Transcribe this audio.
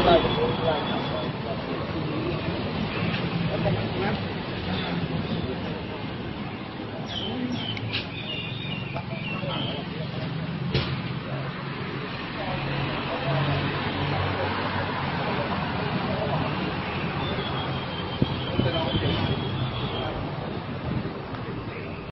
No problem.